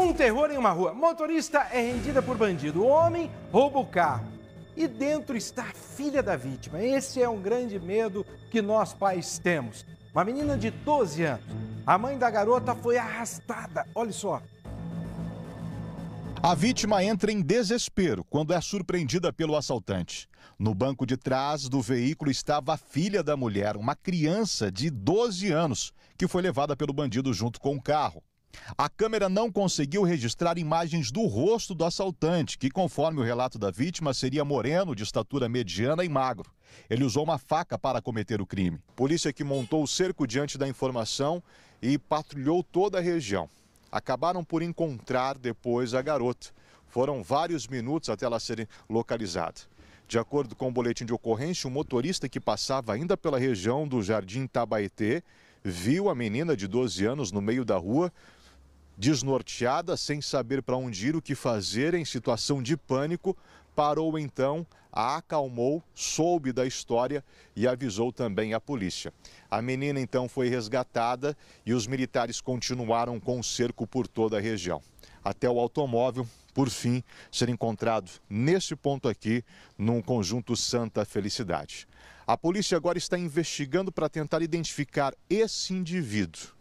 Um terror em uma rua. Motorista é rendida por bandido. O homem rouba o carro. E dentro está a filha da vítima. Esse é um grande medo que nós pais temos. Uma menina de 12 anos. A mãe da garota foi arrastada. Olha só. A vítima entra em desespero quando é surpreendida pelo assaltante. No banco de trás do veículo estava a filha da mulher, uma criança de 12 anos, que foi levada pelo bandido junto com o carro. A câmera não conseguiu registrar imagens do rosto do assaltante, que, conforme o relato da vítima, seria moreno, de estatura mediana e magro. Ele usou uma faca para cometer o crime. Polícia que montou o cerco diante da informação e patrulhou toda a região. Acabaram por encontrar depois a garota. Foram vários minutos até ela ser localizada. De acordo com o boletim de ocorrência, um motorista que passava ainda pela região do Jardim Tabaetê viu a menina de 12 anos no meio da rua, desnorteada, sem saber para onde ir, o que fazer, em situação de pânico, parou então, a acalmou, soube da história e avisou também a polícia. A menina então foi resgatada e os militares continuaram com o cerco por toda a região. Até o automóvel, por fim, ser encontrado nesse ponto aqui, num conjunto Santa Felicidade. A polícia agora está investigando para tentar identificar esse indivíduo.